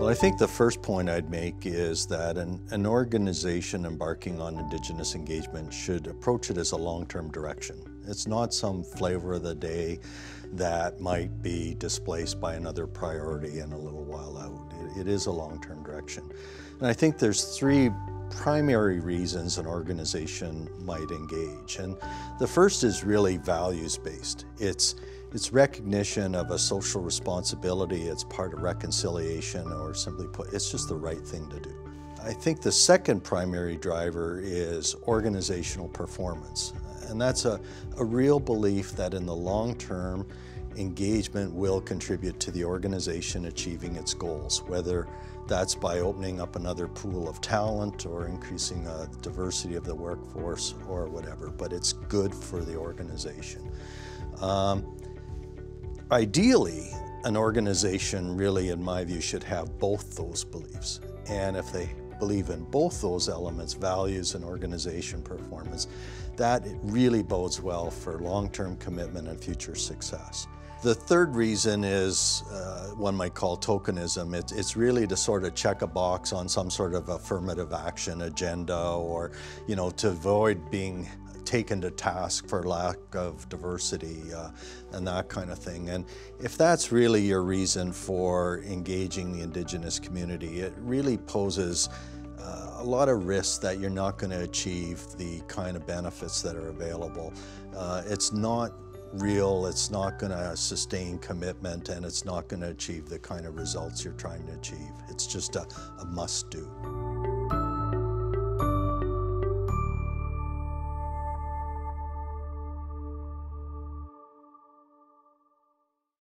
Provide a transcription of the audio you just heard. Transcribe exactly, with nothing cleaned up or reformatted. Well, I think the first point I'd make is that an, an organization embarking on Indigenous engagement should approach it as a long-term direction. It's not some flavor of the day that might be displaced by another priority in a little while out. It, it is a long-term direction. And I think there's three primary reasons an organization might engage. And the first is really values-based. It's It's recognition of a social responsibility. It's part of reconciliation, or simply put, it's just the right thing to do. I think the second primary driver is organizational performance. And that's a, a real belief that in the long term, engagement will contribute to the organization achieving its goals, whether that's by opening up another pool of talent or increasing the diversity of the workforce or whatever, but it's good for the organization. Um, Ideally, an organization really, in my view, should have both those beliefs. And if they believe in both those elements, values and organization performance, that really bodes well for long-term commitment and future success. The third reason is uh, one might call tokenism. It, it's really to sort of check a box on some sort of affirmative action agenda, or, you know, to avoid being taken to task for lack of diversity uh, and that kind of thing. And if that's really your reason for engaging the Indigenous community, it really poses uh, a lot of risks that you're not going to achieve the kind of benefits that are available. Uh, it's not real, it's not going to sustain commitment, and it's not going to achieve the kind of results you're trying to achieve. It's just a, a must-do.